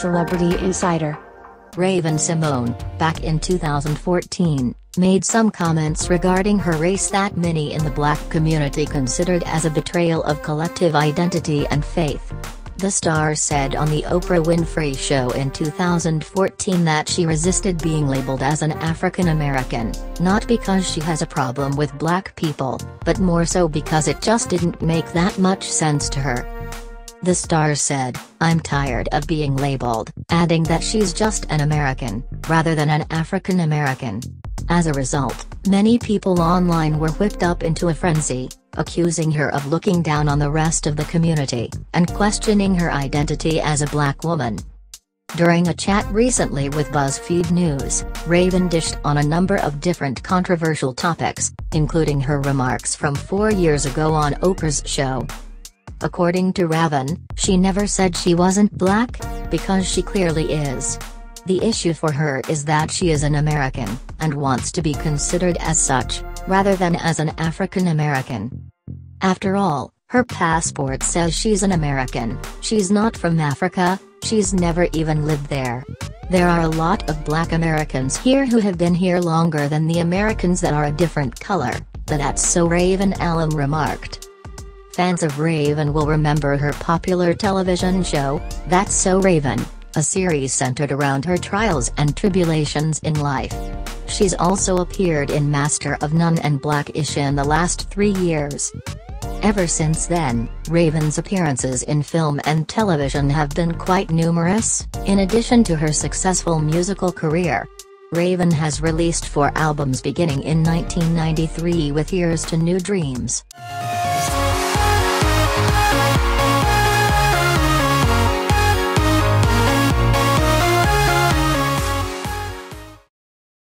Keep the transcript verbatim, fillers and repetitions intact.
Celebrity Insider. Raven-Symoné, back in two thousand fourteen, made some comments regarding her race that many in the Black community considered as a betrayal of collective identity and faith. The star said on The Oprah Winfrey Show in two thousand fourteen that she resisted being labeled as an African American, not because she has a problem with Black people, but more so because it just didn't make that much sense to her. The star said, "I'm tired of being labeled," adding that she's just an American, rather than an African American. As a result, many people online were whipped up into a frenzy, accusing her of looking down on the rest of the community, and questioning her identity as a Black woman. During a chat recently with BuzzFeed News, Raven dished on a number of different controversial topics, including her remarks from four years ago on Oprah's show. According to Raven, she never said she wasn't Black, because she clearly is. The issue for her is that she is an American, and wants to be considered as such, rather than as an African American. After all, her passport says she's an American, she's not from Africa, she's never even lived there. There are a lot of Black Americans here who have been here longer than the Americans that are a different color, the That's So Raven alum remarked. Fans of Raven will remember her popular television show, That's So Raven, a series centered around her trials and tribulations in life. She's also appeared in Master of None and Black-ish in the last three years. Ever since then, Raven's appearances in film and television have been quite numerous, in addition to her successful musical career. Raven has released four albums beginning in nineteen ninety-three with Here's to New Dreams.